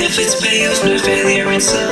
If it's payoff, no failure, and so